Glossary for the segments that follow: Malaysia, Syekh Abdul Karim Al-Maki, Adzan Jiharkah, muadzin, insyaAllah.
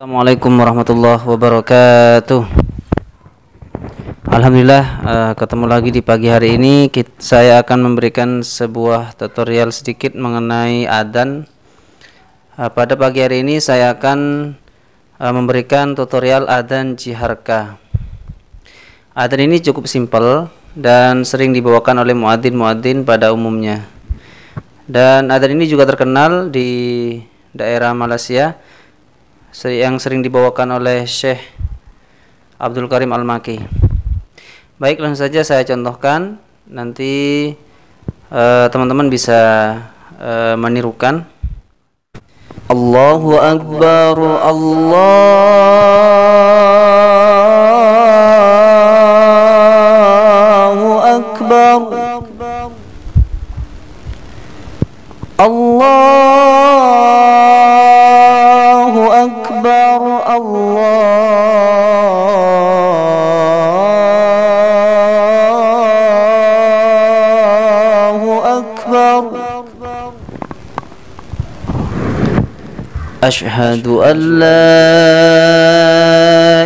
Assalamualaikum warahmatullahi wabarakatuh. Alhamdulillah ketemu lagi di pagi hari ini. Saya akan memberikan sebuah tutorial sedikit mengenai adzan. Pada pagi hari ini saya akan memberikan tutorial adzan jiharkah. Adzan ini cukup simpel dan sering dibawakan oleh muadzin-muadzin pada umumnya. Dan adzan ini juga terkenal di daerah Malaysia, yang sering dibawakan oleh Syekh Abdul Karim Al-Maki. Baik, langsung saja saya contohkan. Nanti teman-teman bisa menirukan. Allahu Akbar, Allahu Akbar, أشهد أن لا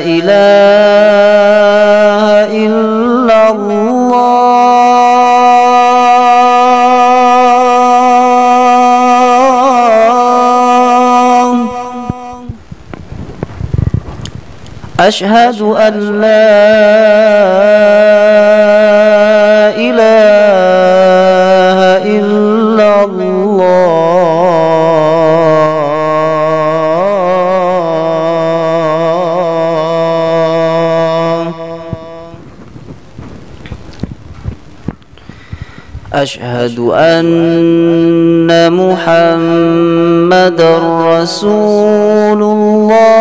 إله إلا الله أشهد أن لا إله إلا الله أشهد أن محمد رسول الله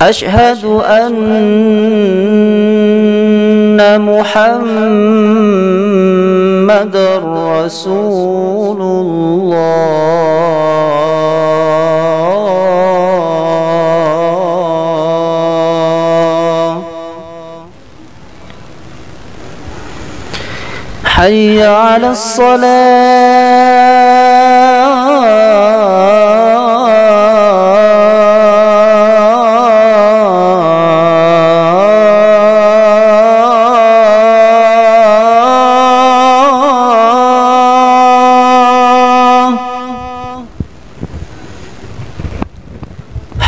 أشهد أن محمد رسول الله حي على الصلاة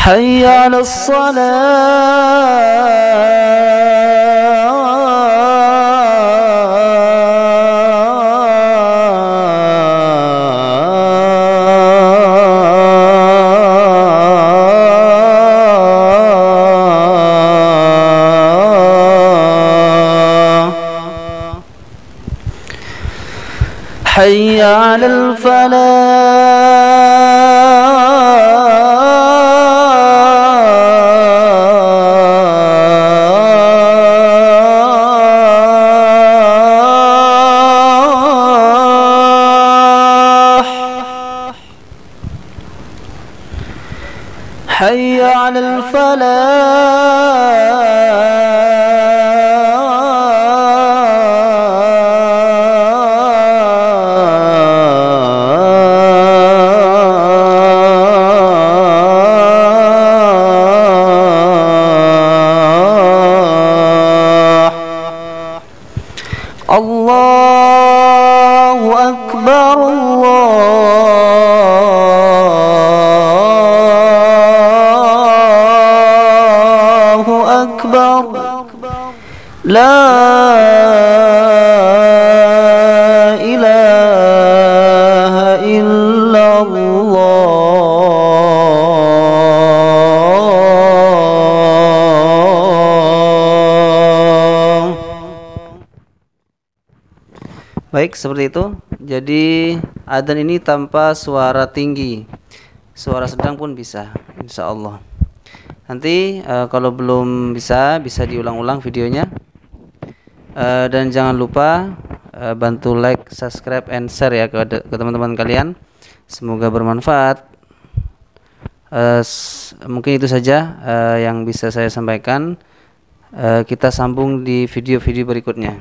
حي على الصلاة حي على الفلاح حي على الفلاح Allahu Akbar, Allahu Akbar, La ilaha illallah Baik, seperti itu. Jadi adzan ini tanpa suara tinggi, suara sedang pun bisa, insya Allah. Nanti kalau belum bisa diulang-ulang videonya. Dan jangan lupa bantu like, subscribe, and share ya ke teman-teman kalian. Semoga bermanfaat. Mungkin itu saja yang bisa saya sampaikan. kita sambung di video-video berikutnya.